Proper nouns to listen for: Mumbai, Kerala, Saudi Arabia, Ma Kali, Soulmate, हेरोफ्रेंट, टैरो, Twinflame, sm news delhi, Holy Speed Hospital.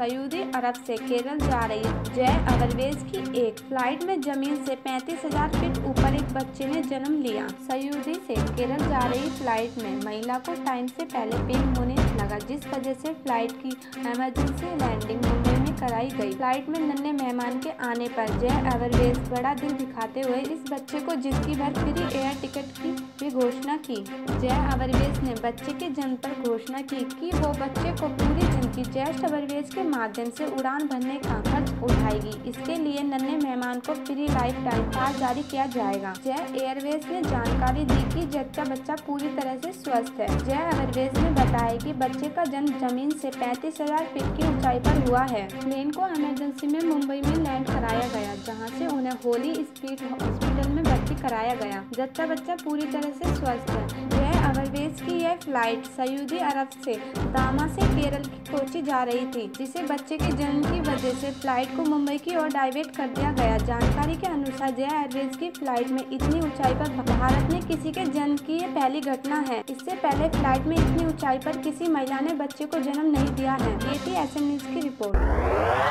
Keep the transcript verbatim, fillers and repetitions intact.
Saudi अरब से केरल जा रही जेट एयरवेज की एक फ्लाइट में जमीन से पैंतीस हज़ार फीट ऊपर एक बच्चे ने जन्म लिया। सऊदी से केरल जा रही फ्लाइट में महिला को टाइम से पहले पेन होने लगा, जिस वजह से फ्लाइट की इमरजेंसी लैंडिंग मुंबई में कराई गई। फ्लाइट में नन्हे मेहमान के आने पर जेट एयरवेज बड़ा दिल दिखाते हुए इस बच्चे को जिंदगी भर फ्री एयर टिकट की भी घोषणा की। जेट एयरवेज ने बच्चे के जन्म पर घोषणा की कि वो बच्चे को पूरी जिंदगी जेट एयरवेज के माध्यम से उड़ान भरने का खर्च उठाएगी। इसके लिए नन्हे मेहमान को फ्री लाइफ टाइम पास जारी किया जाएगा। जेट एयरवेज ने जानकारी दी कि जेट का बच्चा पूरी तरह से स्वस्थ है। जेट एयरवेज ने बताया कि बच्चे का जन्म जमीन से पैंतीस हज़ार फीट की ऊंचाई पर हुआ है। प्लेन को इमरजेंसी में मुंबई में लैंड कराया गया, जहाँ से उन्हें होली स्पीड हॉस्पिटल में भर्ती कराया गया। जेट का बच्चा पूरी तरह से स्वस्थ है। जेट एयरवेज की यह फ्लाइट सऊदी अरब से दामा से केरल की कोची जा रही थी, जिसे बच्चे के जन्म की वजह से फ्लाइट को मुंबई की ओर डाइवर्ट कर दिया गया। जानकारी के अनुसार जेट एयरवेज की फ्लाइट में इतनी ऊंचाई पर भारत में किसी के जन्म की ये पहली घटना है। इससे पहले फ्लाइट में इतनी ऊंचाई पर किसी महिला ने बच्चे को जन्म नहीं दिया है। ये थी एस एम न्यूज की रिपोर्ट।